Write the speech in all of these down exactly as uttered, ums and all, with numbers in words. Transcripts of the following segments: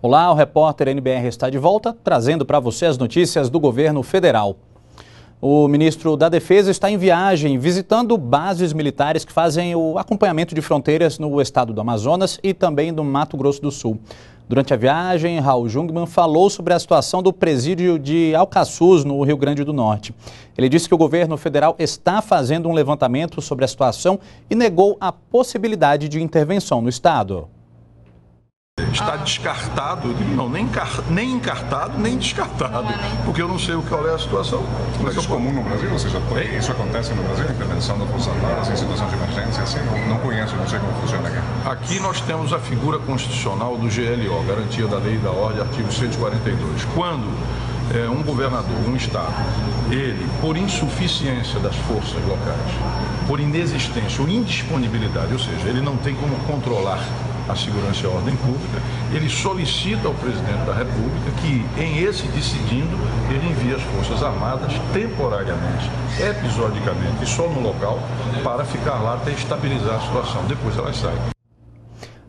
Olá, o repórter N B R está de volta, trazendo para você as notícias do governo federal. O ministro da Defesa está em viagem, visitando bases militares que fazem o acompanhamento de fronteiras no estado do Amazonas e também do Mato Grosso do Sul. Durante a viagem, Raul Jungmann falou sobre a situação do presídio de Alcaçuz, no Rio Grande do Norte. Ele disse que o governo federal está fazendo um levantamento sobre a situação e negou a possibilidade de intervenção no estado. Está descartado, não, nem, car, nem encartado, nem descartado, porque eu não sei qual é a situação. Mas isso é comum no Brasil? Ou seja, isso acontece no Brasil, intervenção da Força Armada em situação de emergência, assim? Não conheço, não sei como funciona aqui. Aqui nós temos a figura constitucional do G L O, Garantia da Lei e da Ordem, artigo cento e quarenta e dois. Quando é, um governador, um estado, ele, por insuficiência das forças locais, por inexistência ou indisponibilidade, ou seja, ele não tem como controlar a segurança e a ordem pública, ele solicita ao presidente da República que, em esse decidindo, ele envie as Forças Armadas temporariamente, episodicamente e só no local, para ficar lá até estabilizar a situação. Depois elas saem.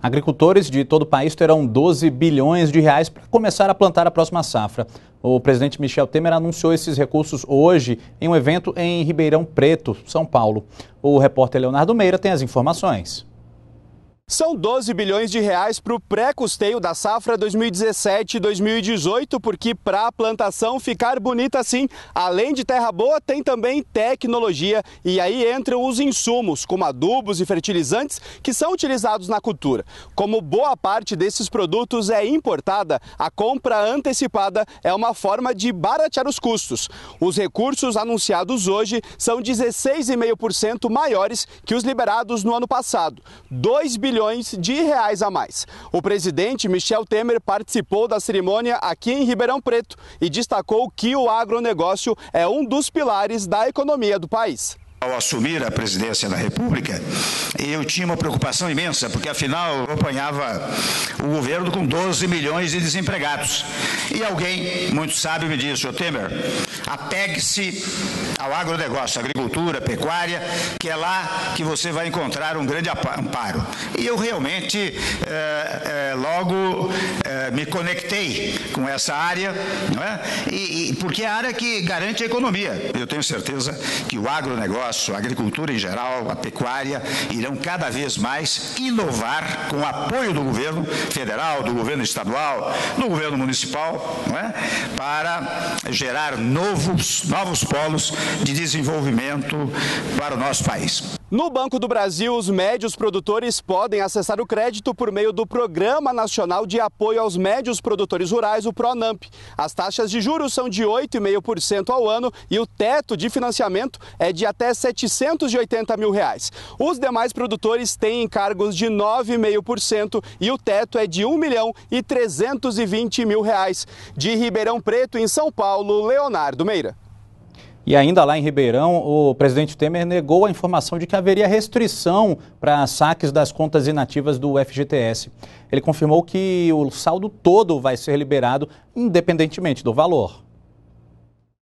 Agricultores de todo o país terão doze bilhões de reais para começar a plantar a próxima safra. O presidente Michel Temer anunciou esses recursos hoje em um evento em Ribeirão Preto, São Paulo. O repórter Leonardo Meira tem as informações. São doze bilhões de reais para o pré-custeio da safra dois mil e dezessete e dois mil e dezoito, porque para a plantação ficar bonita assim, além de terra boa, tem também tecnologia. E aí entram os insumos, como adubos e fertilizantes, que são utilizados na cultura. Como boa parte desses produtos é importada, a compra antecipada é uma forma de baratear os custos. Os recursos anunciados hoje são dezesseis vírgula cinco por cento maiores que os liberados no ano passado. dois bilhões de reais a mais. O presidente Michel Temer participou da cerimônia aqui em Ribeirão Preto e destacou que o agronegócio é um dos pilares da economia do país. Ao assumir a presidência da República, eu tinha uma preocupação imensa, porque afinal eu apanhava o governo com doze milhões de desempregados. E alguém muito sábio me disse: "Ô Temer, apegue-se ao agronegócio, agricultura, pecuária, que é lá que você vai encontrar um grande amparo". E eu realmente é, é, logo é, me conectei com essa área, não é? E, e, porque é a área que garante a economia. Eu tenho certeza que o agronegócio, a agricultura em geral, a pecuária, irão cada vez mais inovar com o apoio do governo federal, do governo estadual, do governo municipal, não é? Para gerar novos, novos polos de desenvolvimento para o nosso país. No Banco do Brasil, os médios produtores podem acessar o crédito por meio do Programa Nacional de Apoio aos Médios Produtores Rurais, o PRONAMP. As taxas de juros são de oito vírgula cinco por cento ao ano e o teto de financiamento é de até setecentos e oitenta mil reais. Os demais produtores têm encargos de nove vírgula cinco por cento e o teto é de um milhão e trezentos e vinte mil reais. De Ribeirão Preto, em São Paulo, Leonardo Meira. E ainda lá em Ribeirão, o presidente Temer negou a informação de que haveria restrição para saques das contas inativas do F G T S. Ele confirmou que o saldo todo vai ser liberado, independentemente do valor.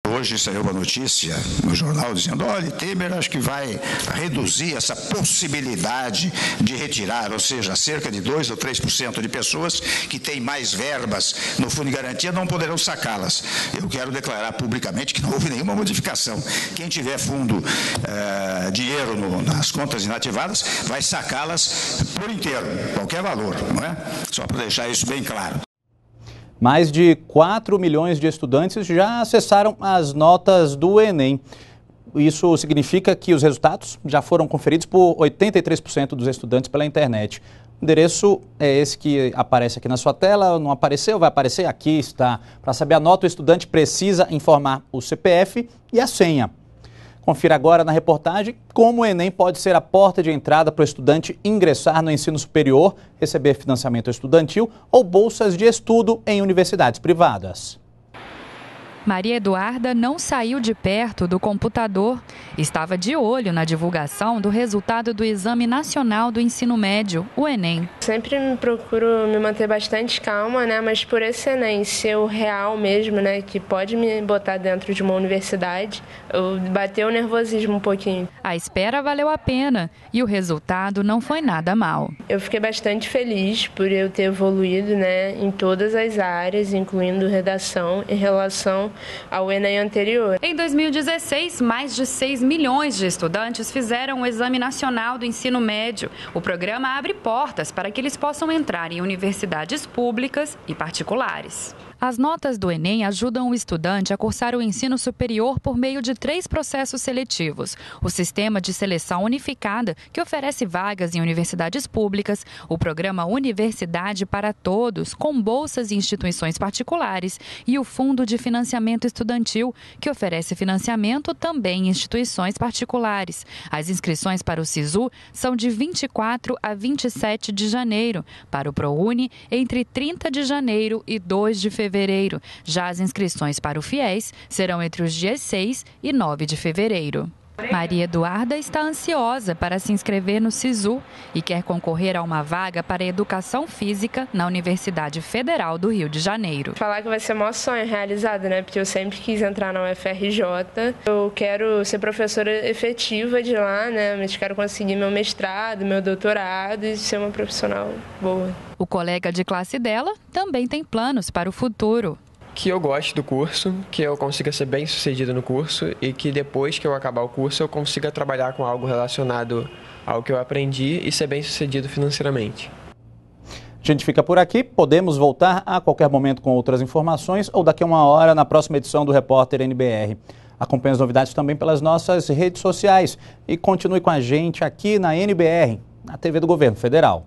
Hoje saiu uma notícia no jornal dizendo: olha, Temer acho que vai reduzir essa possibilidade de retirar, ou seja, cerca de dois ou três por cento de pessoas que têm mais verbas no Fundo de Garantia não poderão sacá-las. Eu quero declarar publicamente que não houve nenhuma modificação. Quem tiver fundo, eh, dinheiro no, nas contas inativadas, vai sacá-las por inteiro, qualquer valor, não é? Só para deixar isso bem claro. Mais de quatro milhões de estudantes já acessaram as notas do Enem. Isso significa que os resultados já foram conferidos por oitenta e três por cento dos estudantes pela internet. O endereço é esse que aparece aqui na sua tela. Não apareceu? Vai aparecer? Aqui está. Para saber a nota, o estudante precisa informar o C P F e a senha. Confira agora na reportagem como o Enem pode ser a porta de entrada para o estudante ingressar no ensino superior, receber financiamento estudantil ou bolsas de estudo em universidades privadas. Maria Eduarda não saiu de perto do computador estava de olho na divulgação do resultado do Exame Nacional do Ensino Médio, o Enem. Sempre me procuro me manter bastante calma, né? Mas por esse Enem ser o real mesmo, né, que pode me botar dentro de uma universidade, eu bateu o nervosismo um pouquinho. A espera valeu a pena e o resultado não foi nada mal. Eu fiquei bastante feliz por eu ter evoluído, né, em todas as áreas, incluindo redação, em relação ao Enem anterior. Em dois mil e dezesseis, mais de seis milhões de estudantes fizeram o Exame Nacional do Ensino Médio. O programa abre portas para que eles possam entrar em universidades públicas e particulares. As notas do Enem ajudam o estudante a cursar o ensino superior por meio de três processos seletivos: o sistema de seleção unificada, que oferece vagas em universidades públicas, o programa Universidade para Todos, com bolsas e instituições particulares, e o Fundo de Financiamento Estudantil, que oferece financiamento também em instituições particulares. As inscrições para o Sisu são de vinte e quatro a vinte e sete de janeiro, para o Prouni entre trinta de janeiro e dois de fevereiro. Fevereiro. Já as inscrições para o FIES serão entre os dias seis e nove de fevereiro. Maria Eduarda está ansiosa para se inscrever no Sisu e quer concorrer a uma vaga para Educação Física na Universidade Federal do Rio de Janeiro. Falar que vai ser o maior sonho realizado, né? Porque eu sempre quis entrar na U F R J. Eu quero ser professora efetiva de lá, né? Mas quero conseguir meu mestrado, meu doutorado e ser uma profissional boa. O colega de classe dela também tem planos para o futuro. Que eu goste do curso, que eu consiga ser bem sucedida no curso e que depois que eu acabar o curso eu consiga trabalhar com algo relacionado ao que eu aprendi e ser bem sucedido financeiramente. A gente fica por aqui, podemos voltar a qualquer momento com outras informações ou daqui a uma hora na próxima edição do Repórter N B R. Acompanhe as novidades também pelas nossas redes sociais e continue com a gente aqui na N B R, na T V do Governo Federal.